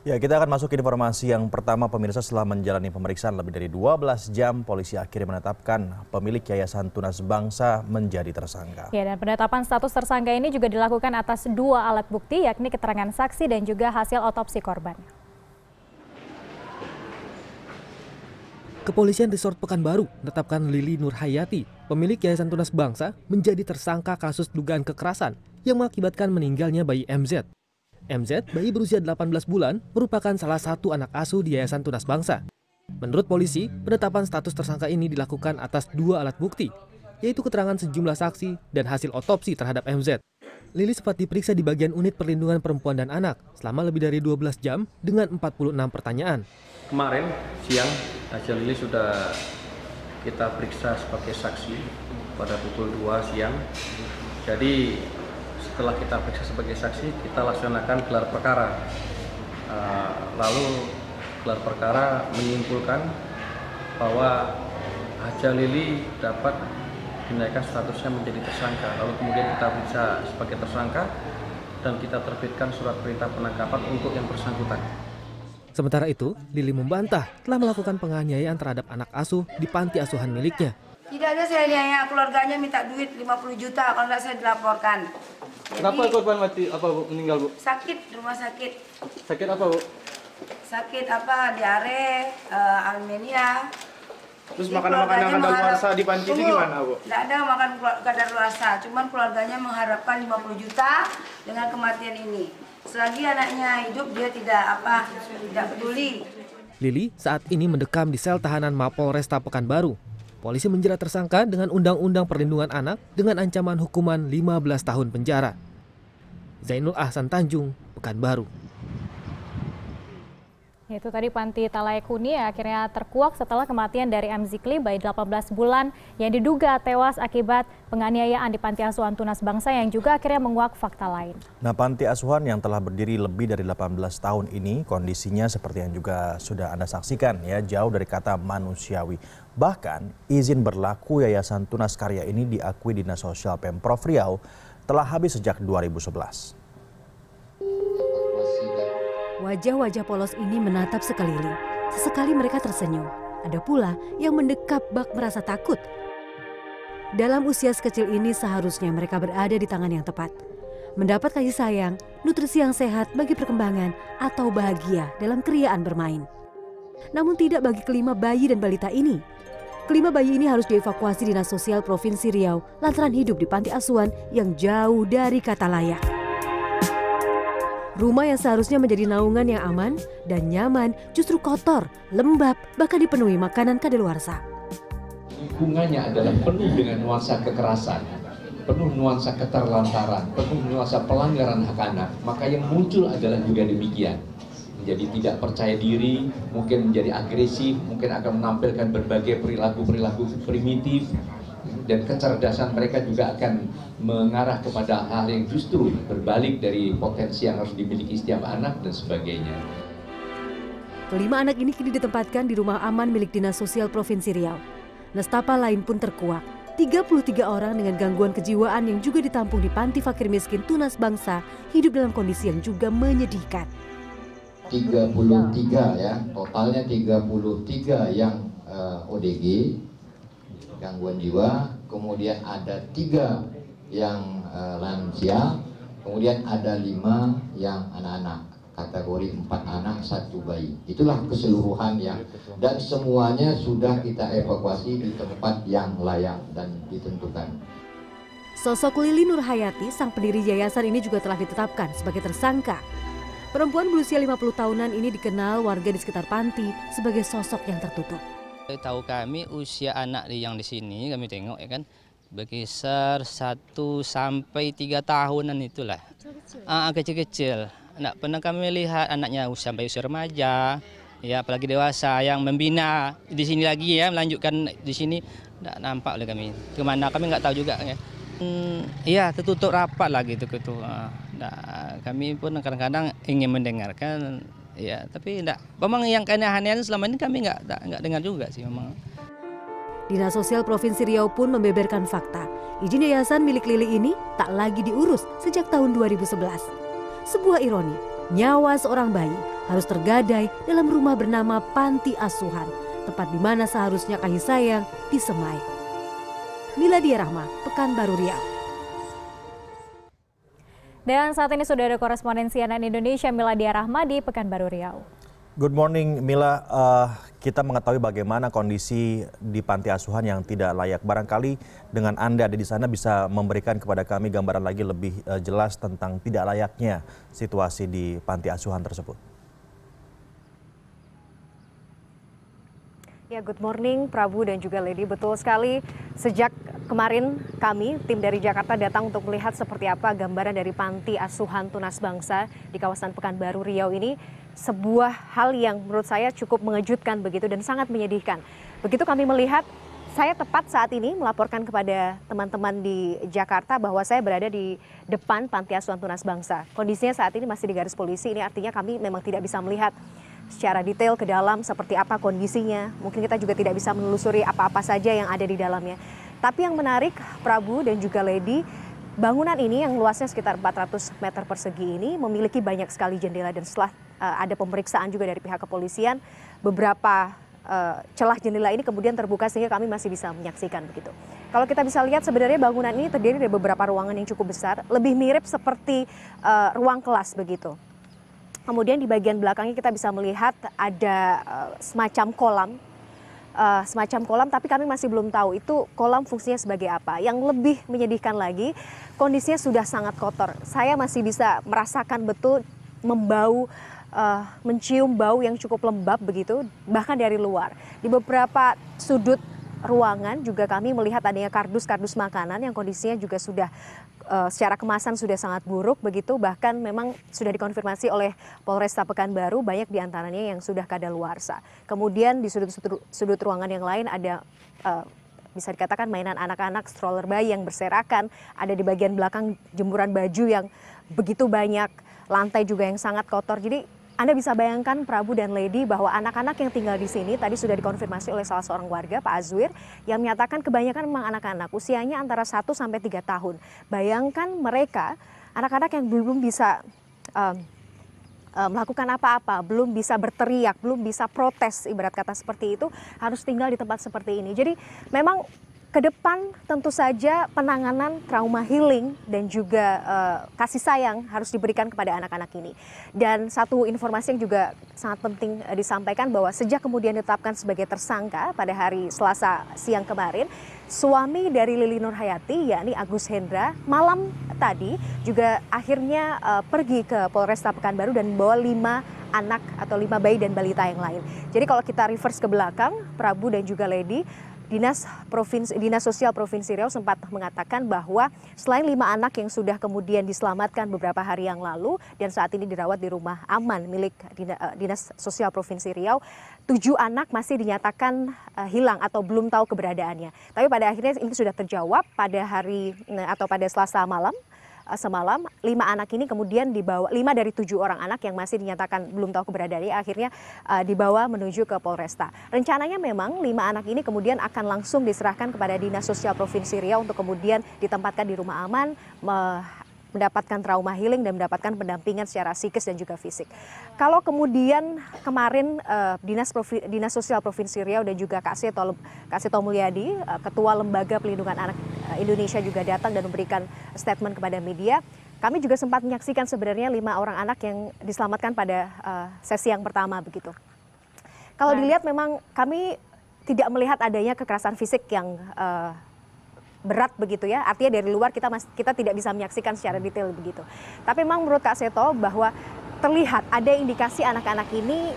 Ya, kita akan masuk ke informasi yang pertama, pemirsa. Setelah menjalani pemeriksaan lebih dari 12 jam, polisi akhirnya menetapkan pemilik Yayasan Tunas Bangsa menjadi tersangka. Ya, dan penetapan status tersangka ini juga dilakukan atas dua alat bukti, yakni keterangan saksi dan juga hasil otopsi korban. Kepolisian Resort Pekanbaru menetapkan Lili Nur Hayati, pemilik Yayasan Tunas Bangsa, menjadi tersangka kasus dugaan kekerasan yang mengakibatkan meninggalnya bayi MZ. MZ, bayi berusia 18 bulan, merupakan salah satu anak asuh di Yayasan Tunas Bangsa. Menurut polisi, penetapan status tersangka ini dilakukan atas dua alat bukti, yaitu keterangan sejumlah saksi dan hasil otopsi terhadap MZ. Lili sempat diperiksa di bagian unit perlindungan perempuan dan anak selama lebih dari 12 jam dengan 46 pertanyaan. Kemarin siang, hasil Lili sudah kita periksa sebagai saksi pada pukul 2 siang. Jadi, setelah kita periksa sebagai saksi, kita laksanakan gelar perkara. Lalu gelar perkara menyimpulkan bahwa Haja Lili dapat dinaikkan statusnya menjadi tersangka. Lalu kemudian kita periksa sebagai tersangka dan kita terbitkan surat perintah penangkapan untuk yang bersangkutan. Sementara itu, Lili membantah telah melakukan penganiayaan terhadap anak asuh di panti asuhan miliknya. Tidak ada saya niatnya, keluarganya minta duit 50 juta kalau tidak saya dilaporkan. Jadi, kenapa korban mati? Apa Bu? Meninggal Bu? Sakit, rumah sakit. Sakit apa Bu? Sakit apa? Diare, anemia. Terus makanan-madaluarsa di panti itu gimana Bu? Tidak ada makan kadaluarsa, cuman keluarganya mengharapkan 50 juta dengan kematian ini. Selagi anaknya hidup dia tidak peduli. Lili saat ini mendekam di sel tahanan Mapol Resta Pekanbaru. Polisi menjerat tersangka dengan Undang-Undang Perlindungan Anak dengan ancaman hukuman 15 tahun penjara. Zainul Ahsan Tanjung, Pekanbaru. Itu tadi panti Talai Kuni akhirnya terkuak setelah kematian dari M. Zikli, bayi 18 bulan yang diduga tewas akibat penganiayaan di Panti Asuhan Tunas Bangsa yang juga akhirnya menguak fakta lain. Nah, panti asuhan yang telah berdiri lebih dari 18 tahun ini kondisinya seperti yang juga sudah Anda saksikan ya, jauh dari kata manusiawi. Bahkan izin berlaku Yayasan Tunas Karya ini diakui Dinas Sosial Pemprov Riau telah habis sejak 2011. Wajah-wajah polos ini menatap sekeliling. Sesekali mereka tersenyum. Ada pula yang mendekap bak merasa takut. Dalam usia sekecil ini seharusnya mereka berada di tangan yang tepat. Mendapat kasih sayang, nutrisi yang sehat bagi perkembangan atau bahagia dalam keriaan bermain. Namun tidak bagi kelima bayi dan balita ini. Kelima bayi ini harus dievakuasi Dinas Sosial Provinsi Riau lantaran hidup di panti asuhan yang jauh dari kata layak. Rumah yang seharusnya menjadi naungan yang aman dan nyaman justru kotor, lembab, bahkan dipenuhi makanan kadaluarsa. Lingkungannya adalah penuh dengan nuansa kekerasan, penuh nuansa keterlantaran, penuh nuansa pelanggaran hak anak. Maka yang muncul adalah juga demikian. Menjadi tidak percaya diri, mungkin menjadi agresif, mungkin akan menampilkan berbagai perilaku-perilaku primitif. Dan kecerdasan mereka juga akan mengarah kepada hal yang justru berbalik dari potensi yang harus dimiliki setiap anak dan sebagainya. Kelima anak ini kini ditempatkan di rumah aman milik Dinas Sosial Provinsi Riau. Nestapa lain pun terkuak. 33 orang dengan gangguan kejiwaan yang juga ditampung di Panti Fakir Miskin Tunas Bangsa hidup dalam kondisi yang juga menyedihkan. 33 ya, totalnya 33 yang ODG. Gangguan jiwa, kemudian ada 3 yang lansia, kemudian ada 5 yang anak-anak, kategori 4 anak 1 bayi. Itulah keseluruhan yang, dan semuanya sudah kita evakuasi di tempat yang layak dan ditentukan. Sosok Lili Nur Hayati, sang pendiri yayasan ini juga telah ditetapkan sebagai tersangka. Perempuan berusia 50 tahunan ini dikenal warga di sekitar panti sebagai sosok yang tertutup. Tahu kami usia anak yang di sini kami tengok ya kan berkisar 1 sampai 3 tahunan itulah kecil-kecil. Nggak pernah kami lihat anaknya sampai usia remaja ya, apalagi dewasa yang membina di sini lagi ya, melanjutkan di sini nggak nampak oleh kami. Kemana kami nggak tahu juga ya. Iya, tertutup rapat lah gitu gitu. Nah, kami pun kadang-kadang ingin mendengarkan. Ya, tapi enggak. Memang yang keanehan selama ini kami enggak dengar juga sih memang. Dinas Sosial Provinsi Riau pun membeberkan fakta. Izin yayasan milik Lili ini tak lagi diurus sejak tahun 2011. Sebuah ironi, nyawa seorang bayi harus tergadai dalam rumah bernama Panti Asuhan, tempat di mana seharusnya kasih sayang disemai. Miladia Rahmadi, Pekanbaru, Riau. Dan saat ini sudah ada koresponden CNN Indonesia Miladia Rahmadi, Pekanbaru, Riau. Good morning, Mila. Kita mengetahui bagaimana kondisi di panti asuhan yang tidak layak. Barangkali dengan Anda ada di sana bisa memberikan kepada kami gambaran lagi lebih jelas tentang tidak layaknya situasi di panti asuhan tersebut. Ya, good morning, Prabu dan juga Lady. Betul sekali, sejak kemarin kami, tim dari Jakarta datang untuk melihat seperti apa gambaran dari Panti Asuhan Tunas Bangsa di kawasan Pekanbaru Riau ini. Sebuah hal yang menurut saya cukup mengejutkan begitu dan sangat menyedihkan. Begitu kami melihat, saya tepat saat ini melaporkan kepada teman-teman di Jakarta bahwa saya berada di depan Panti Asuhan Tunas Bangsa. Kondisinya saat ini masih di garis polisi, ini artinya kami memang tidak bisa melihat secara detail ke dalam seperti apa kondisinya. Mungkin kita juga tidak bisa menelusuri apa-apa saja yang ada di dalamnya. Tapi yang menarik, Prabu dan juga Lady, bangunan ini yang luasnya sekitar 400 meter persegi ini memiliki banyak sekali jendela, dan setelah ada pemeriksaan juga dari pihak kepolisian, beberapa celah jendela ini kemudian terbuka sehingga kami masih bisa menyaksikan begitu. Kalau kita bisa lihat, sebenarnya bangunan ini terdiri dari beberapa ruangan yang cukup besar, lebih mirip seperti ruang kelas begitu. Kemudian di bagian belakangnya kita bisa melihat ada semacam kolam. Tapi kami masih belum tahu itu kolam fungsinya sebagai apa. Yang lebih menyedihkan lagi, kondisinya sudah sangat kotor. Saya masih bisa merasakan betul membau, mencium bau yang cukup lembab begitu, bahkan dari luar. Di beberapa sudut ruangan juga kami melihat adanya kardus-kardus makanan yang kondisinya juga sudah secara kemasan sudah sangat buruk begitu, bahkan memang sudah dikonfirmasi oleh Polresta Pekanbaru banyak diantaranya yang sudah kadaluarsa. Kemudian di sudut ruangan yang lain ada bisa dikatakan mainan anak-anak, stroller bayi yang berserakan, ada di bagian belakang jemuran baju yang begitu banyak, lantai juga yang sangat kotor. Jadi Anda bisa bayangkan, Prabu dan Lady, bahwa anak-anak yang tinggal di sini tadi sudah dikonfirmasi oleh salah seorang warga, Pak Azwir, yang menyatakan kebanyakan memang anak-anak usianya antara 1 sampai 3 tahun. Bayangkan mereka, anak-anak yang belum bisa melakukan apa-apa, belum bisa berteriak, belum bisa protes, ibarat kata seperti itu, harus tinggal di tempat seperti ini. Jadi memang ke depan tentu saja penanganan trauma healing dan juga kasih sayang harus diberikan kepada anak-anak ini. Dan satu informasi yang juga sangat penting disampaikan bahwa sejak kemudian ditetapkan sebagai tersangka pada hari Selasa siang kemarin, suami dari Lili Nur Hayati, yakni Agus Hendra, malam tadi juga akhirnya pergi ke Polresta Pekanbaru dan membawa 5 bayi dan balita yang lain. Jadi kalau kita reverse ke belakang, Prabu dan juga Lady, Dinas Sosial Provinsi Riau sempat mengatakan bahwa selain 5 anak yang sudah kemudian diselamatkan beberapa hari yang lalu dan saat ini dirawat di rumah aman milik Dinas Sosial Provinsi Riau, 7 anak masih dinyatakan hilang atau belum tahu keberadaannya. Tapi pada akhirnya ini sudah terjawab pada hari atau pada Selasa malam. Semalam 5 anak ini kemudian dibawa, 5 dari 7 orang anak yang masih dinyatakan belum tahu keberadaannya akhirnya dibawa menuju ke Polresta. Rencananya memang 5 anak ini kemudian akan langsung diserahkan kepada Dinas Sosial Provinsi Riau untuk kemudian ditempatkan di rumah aman, mendapatkan trauma healing dan mendapatkan pendampingan secara psikis dan juga fisik. Kalau kemudian kemarin Dinas Sosial Provinsi Riau dan juga Kak Seto Mulyadi, Ketua Lembaga Pelindungan Anak Indonesia, juga datang dan memberikan statement kepada media. Kami juga sempat menyaksikan sebenarnya 5 orang anak yang diselamatkan pada sesi yang pertama begitu. Kalau dilihat memang kami tidak melihat adanya kekerasan fisik yang berat begitu ya, artinya dari luar kita tidak bisa menyaksikan secara detail begitu. Tapi memang menurut Kak Seto bahwa terlihat ada indikasi anak-anak ini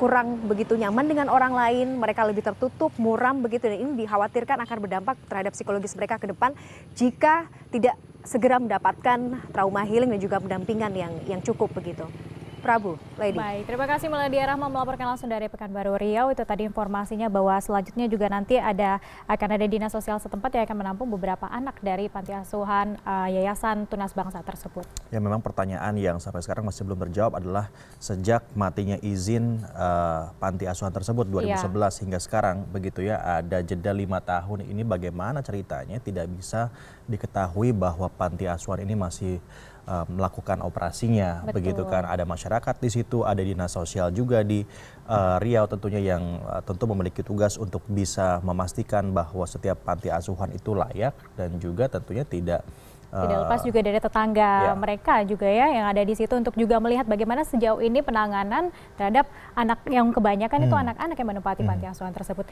kurang begitu nyaman dengan orang lain, mereka lebih tertutup, muram begitu, dan ini dikhawatirkan akan berdampak terhadap psikologis mereka ke depan jika tidak segera mendapatkan trauma healing dan juga pendampingan yang cukup begitu. Prabu, Lady. Baik, terima kasih Miladia Rahmadi melaporkan langsung dari Pekanbaru Riau. Itu tadi informasinya bahwa selanjutnya juga nanti akan ada dinas sosial setempat yang akan menampung beberapa anak dari panti asuhan Yayasan Tunas Bangsa tersebut. Ya, memang pertanyaan yang sampai sekarang masih belum terjawab adalah sejak matinya izin panti asuhan tersebut 2011 hingga sekarang begitu ya, ada jeda 5 tahun. Ini bagaimana ceritanya tidak bisa diketahui bahwa panti asuhan ini masih melakukan operasinya. Betul. Begitu kan, ada masyarakat di situ, ada dinas sosial juga di Riau tentunya yang tentu memiliki tugas untuk bisa memastikan bahwa setiap panti asuhan itu layak dan juga tentunya tidak lepas juga dari tetangga mereka juga ya yang ada di situ untuk juga melihat bagaimana sejauh ini penanganan terhadap anak yang kebanyakan itu anak-anak yang menempati panti asuhan tersebut.